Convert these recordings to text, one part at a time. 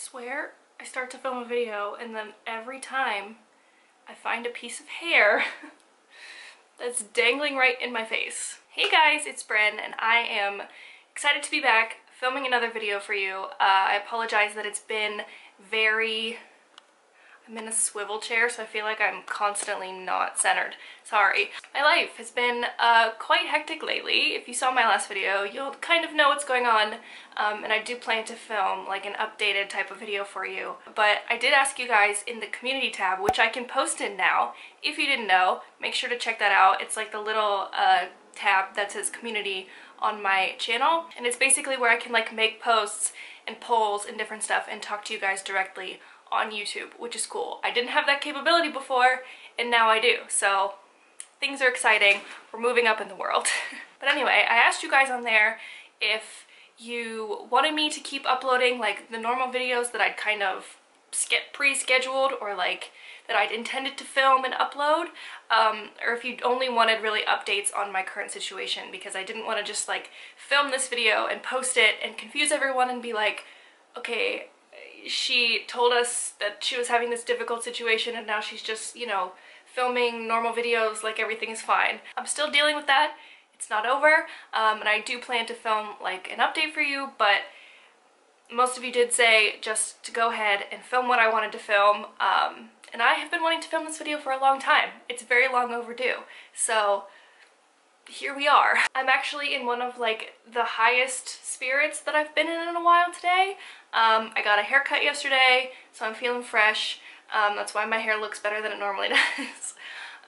swear I start to film a video and then every time I find a piece of hair that's dangling right in my face. Hey guys, it's Bryn and I am excited to be back filming another video for you. I apologize that it's been very... I'm in a swivel chair, so I feel like I'm constantly not centered. Sorry. My life has been quite hectic lately. If you saw my last video, you'll kind of know what's going on, and I do plan to film like an updated type of video for you. But I did ask you guys in the community tab, which I can post in now. If you didn't know, make sure to check that out. It's like the little tab that says community on my channel, and it's basically where I can like make posts and polls and different stuff and talk to you guys directly on YouTube, which is cool. I didn't have that capability before, and now I do, so things are exciting. We're moving up in the world. But anyway, I asked you guys on there if you wanted me to keep uploading like the normal videos that I'd kind of pre-scheduled or like that I'd intended to film and upload, or if you only wanted really updates on my current situation, because I didn't want to just like film this video and post it and confuse everyone and be like, okay, she told us that she was having this difficult situation and now she's just, you know, filming normal videos like everything is fine. I'm still dealing with that. It's not over, and I do plan to film like an update for you, but most of you did say just to go ahead and film what I wanted to film, and I have been wanting to film this video for a long time. It's very long overdue, so here we are. I'm actually in one of like the highest spirits that I've been in a while today. I got a haircut yesterday, so I'm feeling fresh. That's why my hair looks better than it normally does.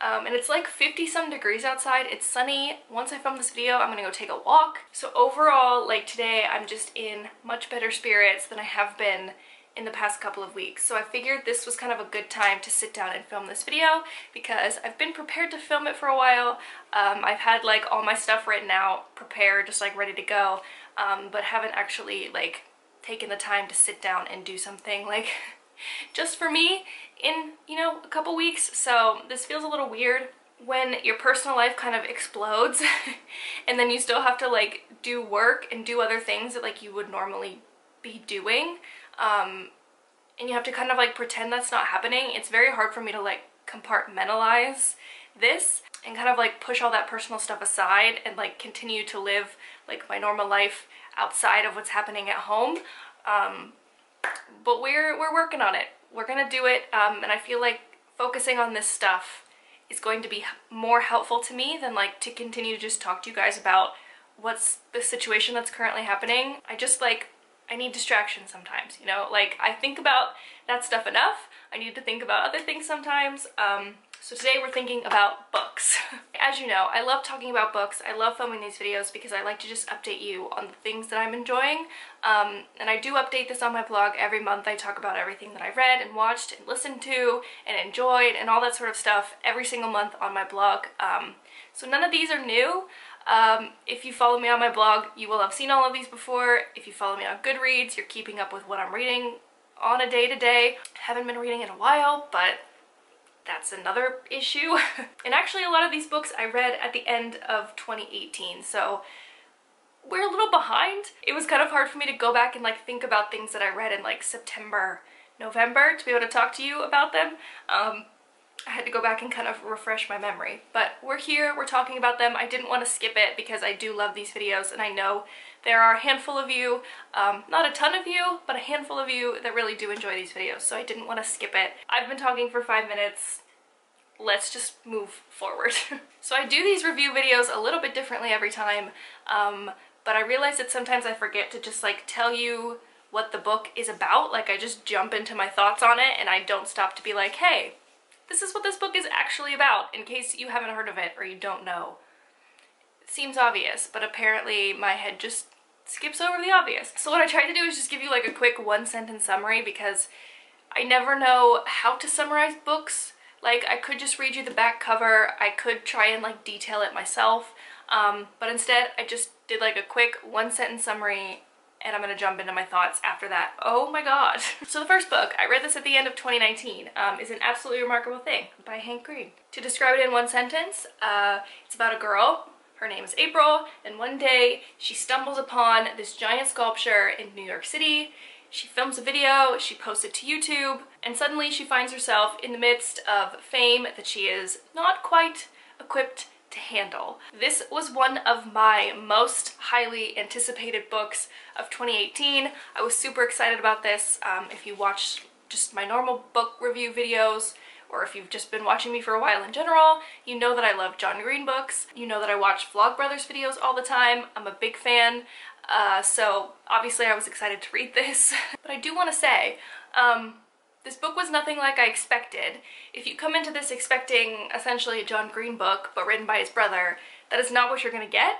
And it's like 50 some degrees outside. It's sunny. Once I film this video, I'm gonna go take a walk. So overall, like today, I'm just in much better spirits than I have been in the past couple of weeks. So I figured this was kind of a good time to sit down and film this video because I've been prepared to film it for a while. I've had like all my stuff written out, prepared, just like ready to go, but haven't actually like taken the time to sit down and do something like just for me in, you know, a couple weeks. So this feels a little weird when your personal life kind of explodes and then you still have to like do work and do other things that like you would normally be doing. And you have to kind of like pretend that's not happening. It's very hard for me to like compartmentalize this and kind of like push all that personal stuff aside and like continue to live like my normal life outside of what's happening at home. But we're working on it. We're gonna do it, and I feel like focusing on this stuff is going to be more helpful to me than like to continue to just talk to you guys about what's the situation that's currently happening. I just like, I need distraction sometimes, you know, like I think about that stuff enough. I need to think about other things sometimes. So today we're thinking about books. As you know, I love talking about books. I love filming these videos because I like to just update you on the things that I'm enjoying. And I do update this on my blog every month. I talk about everything that I read and watched and listened to and enjoyed and all that sort of stuff every single month on my blog. So none of these are new. If you follow me on my blog, you will have seen all of these before. If you follow me on Goodreads, you're keeping up with what I'm reading on a day-to-day. Haven't been reading in a while, but that's another issue. And actually a lot of these books I read at the end of 2018, so we're a little behind. It was kind of hard for me to go back and like think about things that I read in like September, November to be able to talk to you about them. I had to go back and kind of refresh my memory, but we're here, we're talking about them. I didn't want to skip it because I do love these videos and I know there are a handful of you, not a ton of you, but a handful of you that really do enjoy these videos, so I didn't want to skip it. I've been talking for 5 minutes. Let's just move forward. So I do these review videos a little bit differently every time, but I realize that sometimes I forget to just like tell you what the book is about. Like I just jump into my thoughts on it and I don't stop to be like, hey, this is what this book is actually about, in case you haven't heard of it or you don't know. It seems obvious, but apparently my head just skips over the obvious. So what I tried to do is just give you like a quick one-sentence summary because I never know how to summarize books. Like I could just read you the back cover, I could try and like detail it myself, but instead I just did like a quick one-sentence summary and I'm gonna jump into my thoughts after that. Oh my god. So the first book, I read this at the end of 2019, is An Absolutely Remarkable Thing by Hank Green. To describe it in one sentence, it's about a girl, her name is April, and one day she stumbles upon this giant sculpture in New York City. She films a video, she posts it to YouTube, and suddenly she finds herself in the midst of fame that she is not quite equipped to handle. This was one of my most highly anticipated books of 2018. I was super excited about this. If you watch just my normal book review videos, or if you've just been watching me for a while in general, you know that I love John Green books. You know that I watch Vlogbrothers videos all the time. I'm a big fan, so obviously I was excited to read this. But I do want to say, this book was nothing like I expected. If you come into this expecting essentially a John Green book, but written by his brother, that is not what you're gonna get.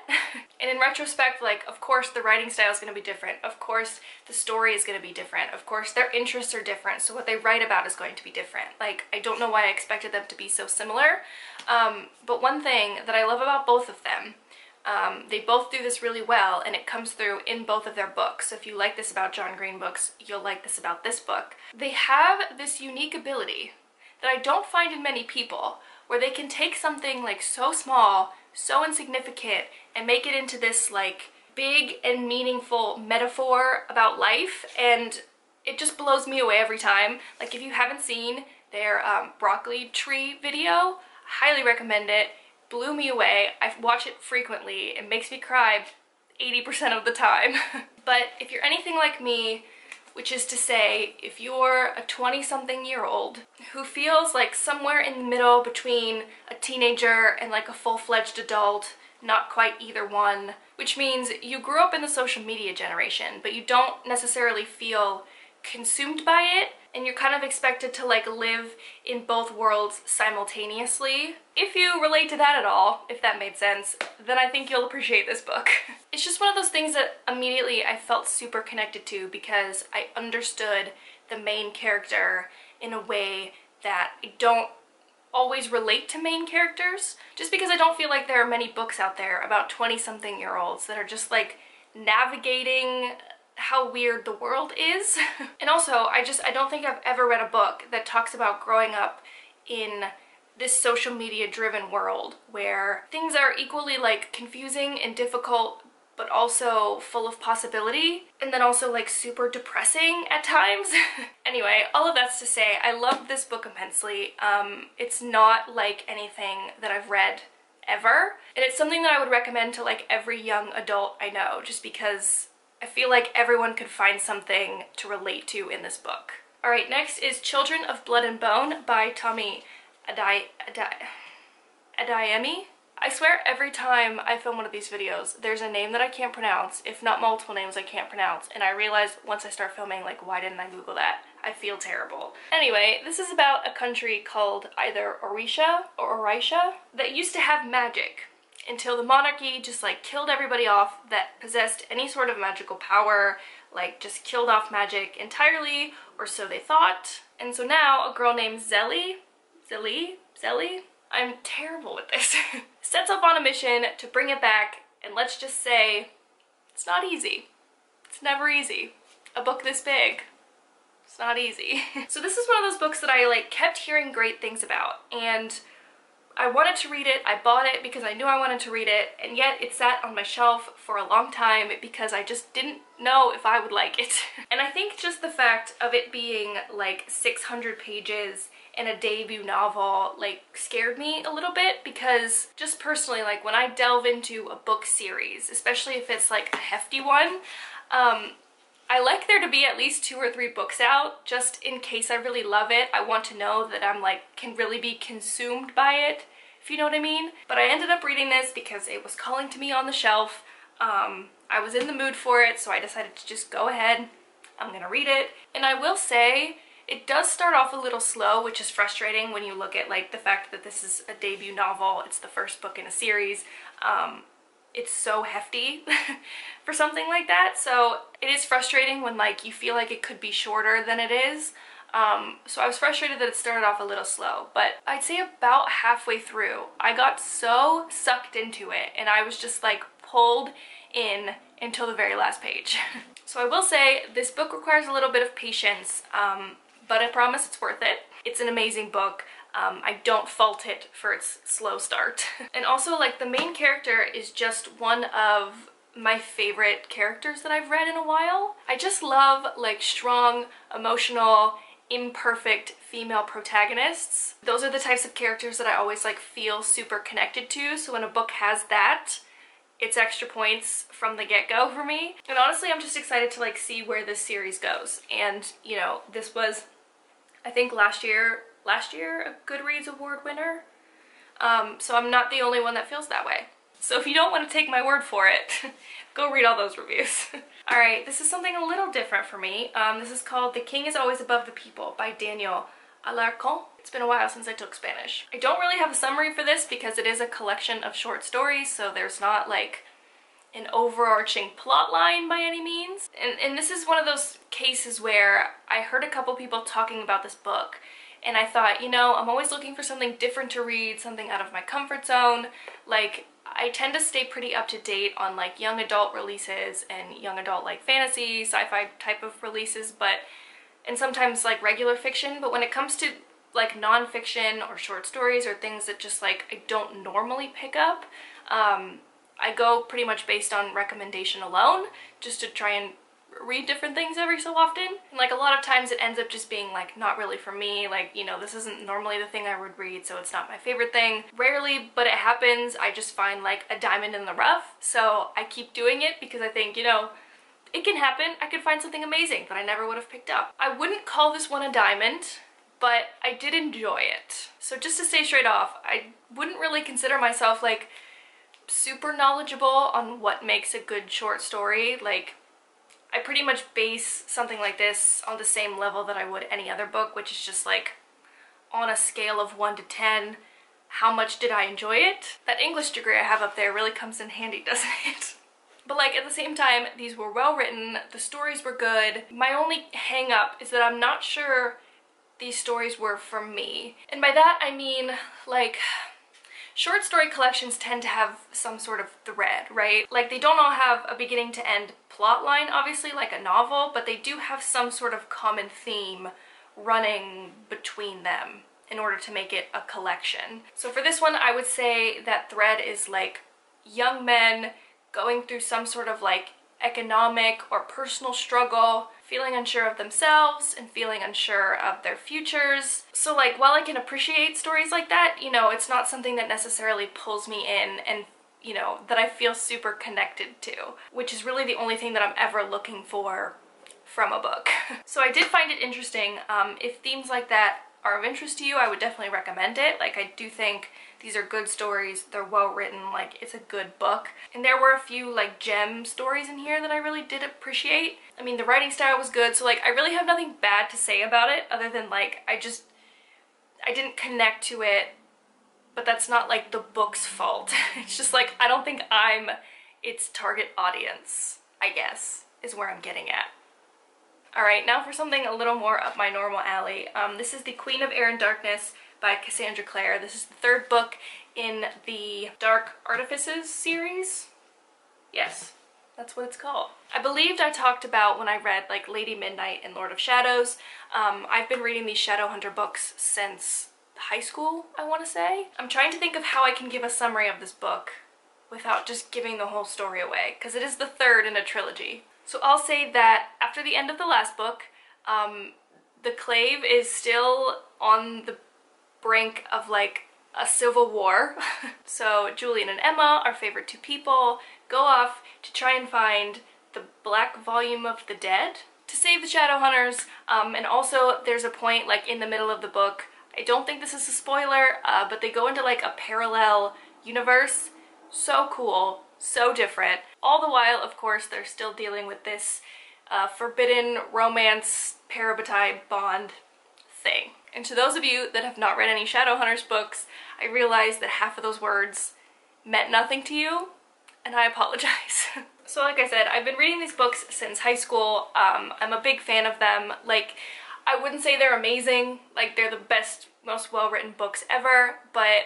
And in retrospect, like, of course the writing style is gonna be different. Of course the story is gonna be different. Of course their interests are different, so what they write about is going to be different. Like, I don't know why I expected them to be so similar. But one thing that I love about both of them, they both do this really well, and it comes through in both of their books. So if you like this about John Green books, you'll like this about this book. They have this unique ability that I don't find in many people, where they can take something like so small, so insignificant, and make it into this like big and meaningful metaphor about life, and it just blows me away every time. Like, if you haven't seen their broccoli tree video, highly recommend it. Blew me away. I watch it frequently. It makes me cry 80% of the time. But if you're anything like me, which is to say, if you're a 20-something-year-old who feels like somewhere in the middle between a teenager and like a full-fledged adult, not quite either one, which means you grew up in the social media generation, but you don't necessarily feel consumed by it, and you're kind of expected to like live in both worlds simultaneously. If you relate to that at all, if that made sense, then I think you'll appreciate this book. It's just one of those things that immediately I felt super connected to, because I understood the main character in a way that I don't always relate to main characters, just because I don't feel like there are many books out there about 20-something-year-olds that are just like navigating how weird the world is. And also, I don't think I've ever read a book that talks about growing up in this social media driven world where things are equally like confusing and difficult, but also full of possibility, and then also like super depressing at times. Anyway, all of that's to say, I love this book immensely. It's not like anything that I've read ever, and it's something that I would recommend to like every young adult I know, just because I feel like everyone could find something to relate to in this book. All right, next is Children of Blood and Bone by Tomi Adeyemi. I swear every time I film one of these videos, there's a name that I can't pronounce, if not multiple names I can't pronounce, and I realize once I start filming, like, why didn't I Google that? I feel terrible. Anyway, this is about a country called either Orisha or Orisha that used to have magic, until the monarchy just like killed everybody off that possessed any sort of magical power, like just killed off magic entirely, or so they thought. And so now a girl named Zélie, I'm terrible with this, sets up on a mission to bring it back, and let's just say it's not easy. It's never easy. A book this big, it's not easy. So this is one of those books that I like kept hearing great things about, and I wanted to read it. I bought it because I knew I wanted to read it, and yet it sat on my shelf for a long time because I just didn't know if I would like it. And I think just the fact of it being like 600 pages and a debut novel like scared me a little bit, because just personally, like, when I delve into a book series, especially if it's like a hefty one, I like there to be at least 2 or 3 books out, just in case I really love it. I want to know that I'm like, can really be consumed by it, if you know what I mean. But I ended up reading this because it was calling to me on the shelf. I was in the mood for it, so I decided to just go ahead, I'm gonna read it. And I will say, it does start off a little slow, which is frustrating when you look at like the fact that this is a debut novel, it's the first book in a series. It's so hefty for something like that, so it is frustrating when like you feel like it could be shorter than it is. So I was frustrated that it started off a little slow, but I'd say about halfway through I got so sucked into it, and I was just like pulled in until the very last page. So I will say this book requires a little bit of patience, but I promise it's worth it. It's an amazing book. I don't fault it for its slow start. And also, like, the main character is just one of my favorite characters that I've read in a while. I just love like strong, emotional, imperfect female protagonists. Those are the types of characters that I always like feel super connected to, so when a book has that, it's extra points from the get-go for me. And honestly, I'm just excited to like see where this series goes. And you know, this was, I think last year a Goodreads award winner. So I'm not the only one that feels that way. So if you don't want to take my word for it, go read all those reviews. All right, this is something a little different for me. This is called The King is Always Above the People by Daniel Alarcón. It's been a while since I took Spanish. I don't really have a summary for this because it is a collection of short stories, so there's not like an overarching plot line by any means. And this is one of those cases where I heard a couple people talking about this book, and I thought, you know, I'm always looking for something different to read, something out of my comfort zone. Like, I tend to stay pretty up to date on like young adult releases and young adult like fantasy, sci-fi type of releases, and sometimes like regular fiction, but when it comes to like nonfiction or short stories or things that just like I don't normally pick up, I go pretty much based on recommendation alone, just to try and read different things every so often. And like a lot of times it ends up just being like not really for me, like, you know, this isn't normally the thing I would read, so it's not my favorite thing. Rarely, but it happens, I just find like a diamond in the rough, so I keep doing it because I think, you know, it can happen. I could find something amazing that I never would have picked up. I wouldn't call this one a diamond, but I did enjoy it. So just to say straight off, I wouldn't really consider myself like super knowledgeable on what makes a good short story. Like, I pretty much base something like this on the same level that I would any other book, which is just like on a scale of 1 to 10, how much did I enjoy it? That English degree I have up there really comes in handy, doesn't it? But like at the same time, these were well written, the stories were good. My only hang up is that I'm not sure these stories were for me. And by that I mean like short story collections tend to have some sort of thread, right? Like they don't all have a beginning to end plot line, obviously, like a novel, but they do have some sort of common theme running between them in order to make it a collection. So for this one, I would say that thread is like young men going through some sort of like economic or personal struggle, feeling unsure of themselves and feeling unsure of their futures. So like while I can appreciate stories like that, you know, it's not something that necessarily pulls me in and, you know, that I feel super connected to, which is really the only thing that I'm ever looking for from a book. So I did find it interesting. If themes like that are of interest to you, I would definitely recommend it. Like, I do think these are good stories, they're well written, like it's a good book. And there were a few like gem stories in here that I really did appreciate. I mean, the writing style was good, so like I really have nothing bad to say about it other than like I didn't connect to it, but that's not like the book's fault. It's just like I don't think I'm its target audience, I guess, is where I'm getting at. Alright, now for something a little more up my normal alley. This is The Queen of Air and Darkness by Cassandra Clare. This is the third book in the Dark Artifices series. Yes, that's what it's called. I believed I talked about when I read like Lady Midnight and Lord of Shadows. I've been reading these Shadowhunter books since high school, I want to say. I'm trying to think of how I can give a summary of this book without just giving the whole story away, because it is the third in a trilogy. So I'll say that after the end of the last book, the Clave is still on the brink of like a civil war. So Julian and Emma, our favorite two people, go off to try and find the Black Volume of the Dead to save the Shadowhunters. And also there's a point like in the middle of the book, I don't think this is a spoiler, but they go into like a parallel universe. So cool. So different. All the while, of course, they're still dealing with this forbidden romance parabatai bond thing. And to those of you that have not read any Shadowhunters books, I realize that half of those words meant nothing to you, and I apologize. So like I said, I've been reading these books since high school. I'm a big fan of them. Like, I wouldn't say they're amazing, like they're the best, most well-written books ever, but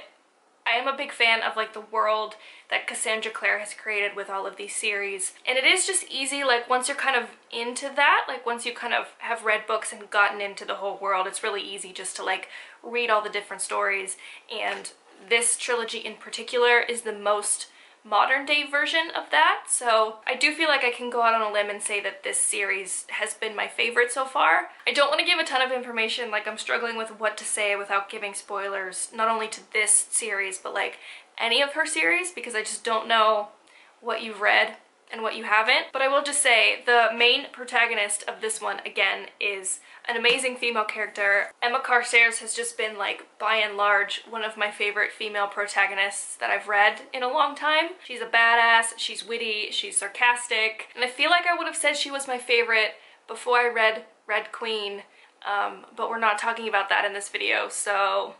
I am a big fan of like the world that Cassandra Clare has created with all of these series. And it is just easy, like once you're kind of into that, like once you kind of have read books and gotten into the whole world, it's really easy just to like read all the different stories. And this trilogy in particular is the most modern day version of that. So I do feel like I can go out on a limb and say that this series has been my favorite so far. I don't want to give a ton of information, like I'm struggling with what to say without giving spoilers, not only to this series, but like any of her series, because I just don't know what you've read and what you haven't. But I will just say the main protagonist of this one, again, is an amazing female character. Emma Carstairs has just been, like, by and large, one of my favorite female protagonists that I've read in a long time. She's a badass, she's witty, she's sarcastic, and I feel like I would have said she was my favorite before I read Red Queen, but we're not talking about that in this video, so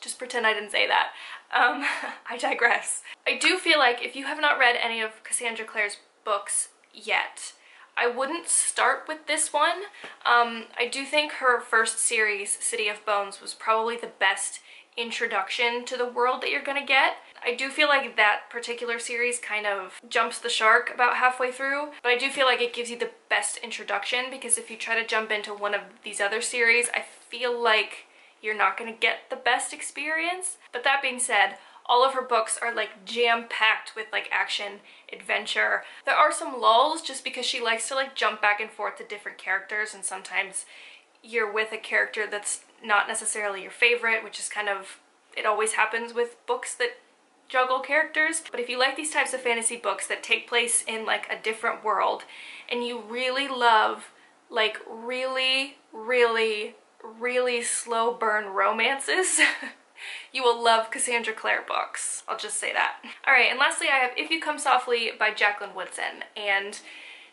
just pretend I didn't say that. I digress. I do feel like if you have not read any of Cassandra Clare's books yet, I wouldn't start with this one. I do think her first series, City of Bones, was probably the best introduction to the world that you're gonna get. I do feel like that particular series kind of jumps the shark about halfway through, but I do feel like it gives you the best introduction, because if you try to jump into one of these other series, I feel like you're not gonna get the best experience. But that being said, all of her books are like jam-packed with like action, adventure. There are some lulls just because she likes to like jump back and forth to different characters, and sometimes you're with a character that's not necessarily your favorite, which is kind of, it always happens with books that juggle characters. But if you like these types of fantasy books that take place in like a different world, and you really love like really slow burn romances, you will love Cassandra Clare books. I'll just say that. All right, and lastly I have If You Come Softly by Jacqueline Woodson. And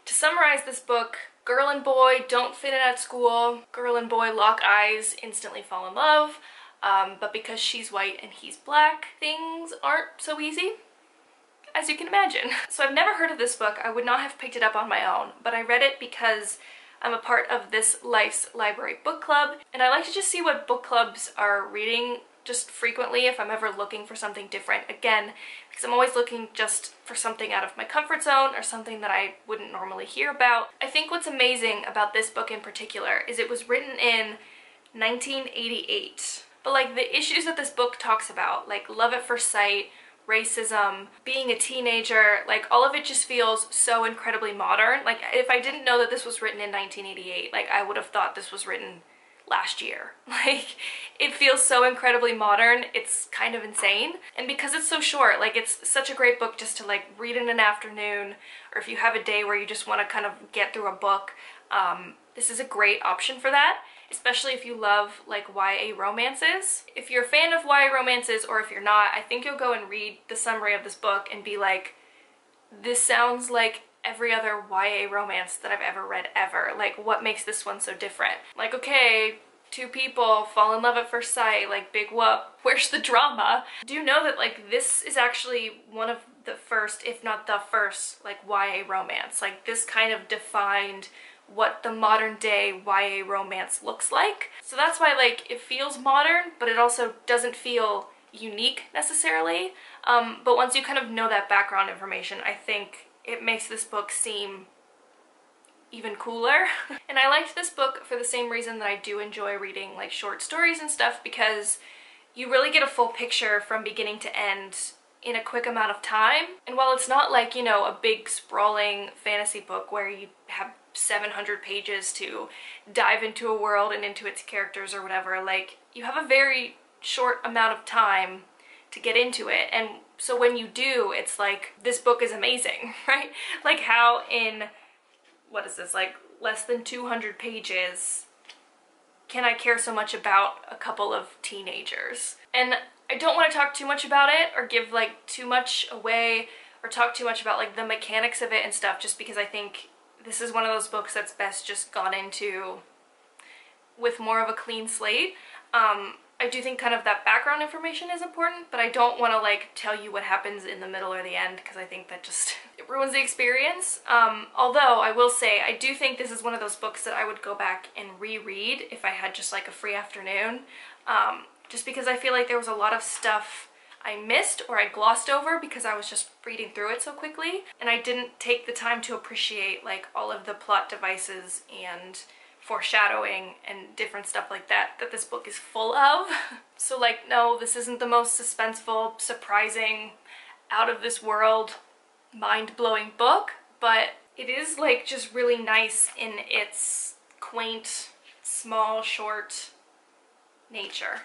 to summarize this book, girl and boy don't fit in at school. Girl and boy lock eyes, instantly fall in love, but because she's white and he's black, things aren't so easy, as you can imagine. So I've never heard of this book. I would not have picked it up on my own, but I read it because I'm a part of this Life's Library book club, and I like to just see what book clubs are reading just frequently if I'm ever looking for something different. Again, because I'm always looking just for something out of my comfort zone or something that I wouldn't normally hear about. I think what's amazing about this book in particular is it was written in 1988. But like the issues that this book talks about, like love at first sight, racism, being a teenager, like all of it just feels so incredibly modern. Like if I didn't know that this was written in 1988, like I would have thought this was written last year. Like it feels so incredibly modern, it's kind of insane. And because it's so short, like it's such a great book just to like read in an afternoon, or if you have a day where you just want to kind of get through a book, this is a great option for that, especially if you love like YA romances. If you're a fan of YA romances, or if you're not, I think you'll go and read the summary of this book and be like, this sounds like every other YA romance that I've ever read ever. Like, what makes this one so different? Like, okay, two people fall in love at first sight, like big whoop, where's the drama? Do you know that like this is actually one of the first, if not the first, like YA romance? Like this kind of defined what the modern day YA romance looks like. So that's why like it feels modern, but it also doesn't feel unique necessarily. But once you kind of know that background information, I think it makes this book seem even cooler. And I liked this book for the same reason that I do enjoy reading like short stories and stuff, because you really get a full picture from beginning to end in a quick amount of time. And while it's not like, you know, a big sprawling fantasy book where you have 700 pages to dive into a world and into its characters or whatever, like you have a very short amount of time to get into it. And so when you do, it's like, this book is amazing, right? Like how in, what is this, like less than 200 pages can I care so much about a couple of teenagers? And I don't want to talk too much about it or give like too much away or talk too much about like the mechanics of it and stuff, just because I think this is one of those books that's best just gone into with more of a clean slate. I do think kind of that background information is important, but I don't want to like tell you what happens in the middle or the end, because I think that just it ruins the experience. Although I will say I do think this is one of those books that I would go back and reread if I had just like a free afternoon, just because I feel like there was a lot of stuff I missed or I glossed over because I was just reading through it so quickly, and I didn't take the time to appreciate like all of the plot devices and foreshadowing and different stuff like that that this book is full of. So like, no, this isn't the most suspenseful, surprising, out of this world, mind-blowing book, but it is like just really nice in its quaint, small, short nature.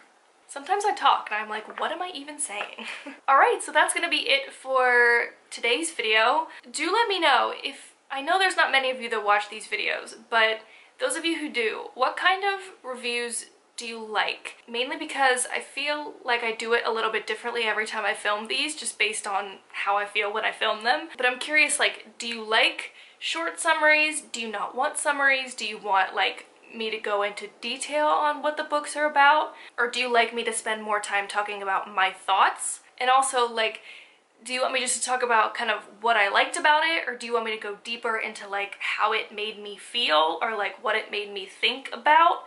Sometimes I talk and I'm like, what am I even saying? All right, so that's gonna be it for today's video. Do let me know if, I know there's not many of you that watch these videos, but those of you who do, what kind of reviews do you like? Mainly because I feel like I do it a little bit differently every time I film these, just based on how I feel when I film them. But I'm curious, like, do you like short summaries? Do you not want summaries? Do you want, like, me to go into detail on what the books are about? Or do you like me to spend more time talking about my thoughts? And also, like, do you want me just to talk about kind of what I liked about it? Or do you want me to go deeper into, like, how it made me feel? Or, like, what it made me think about?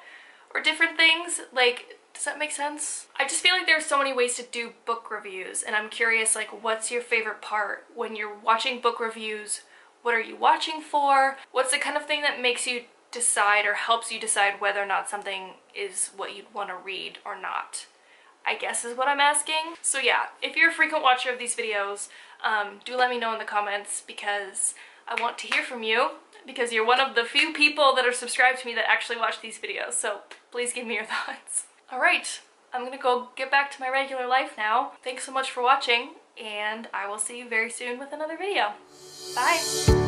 Or different things? Like, does that make sense? I just feel like there's so many ways to do book reviews, and I'm curious, like, what's your favorite part when you're watching book reviews? What are you watching for? What's the kind of thing that makes you decide or helps you decide whether or not something is what you'd want to read or not, I guess is what I'm asking. So yeah, if you're a frequent watcher of these videos, do let me know in the comments, because I want to hear from you, because you're one of the few people that are subscribed to me that actually watch these videos, so please give me your thoughts. All right, I'm gonna go get back to my regular life now. Thanks so much for watching, and I will see you very soon with another video. Bye!